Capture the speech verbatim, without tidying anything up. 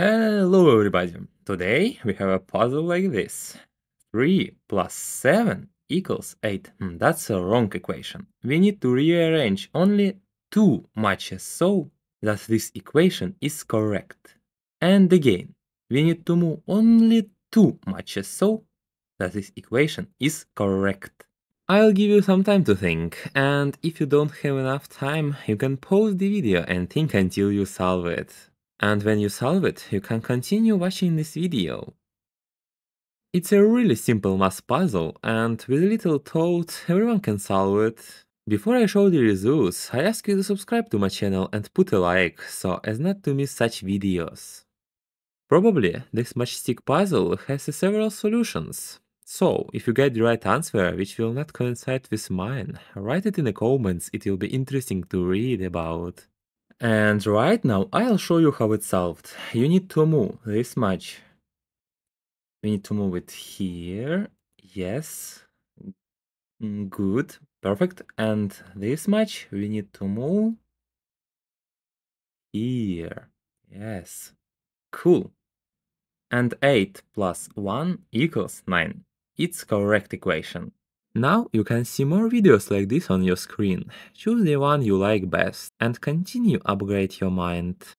Hello everybody! Today we have a puzzle like this. three plus seven equals eight. That's a wrong equation. We need to rearrange only two matches so that this equation is correct. And again, we need to move only two matches so that this equation is correct. I'll give you some time to think, and if you don't have enough time, you can pause the video and think until you solve it. And when you solve it, you can continue watching this video. It's a really simple math puzzle, and with little thought, everyone can solve it. Before I show the results, I ask you to subscribe to my channel and put a like, so as not to miss such videos. Probably, this matchstick puzzle has several solutions. So, if you get the right answer, which will not coincide with mine, write it in the comments, it will be interesting to read about. And right now I'll show you how it's solved. You need to move this much. We need to move it here. Yes. Good. Perfect. And this much we need to move here. Yes. Cool. And eight plus one equals nine. It's correct equation. Now you can see more videos like this on your screen. Choose the one you like best and continue upgrade your mind.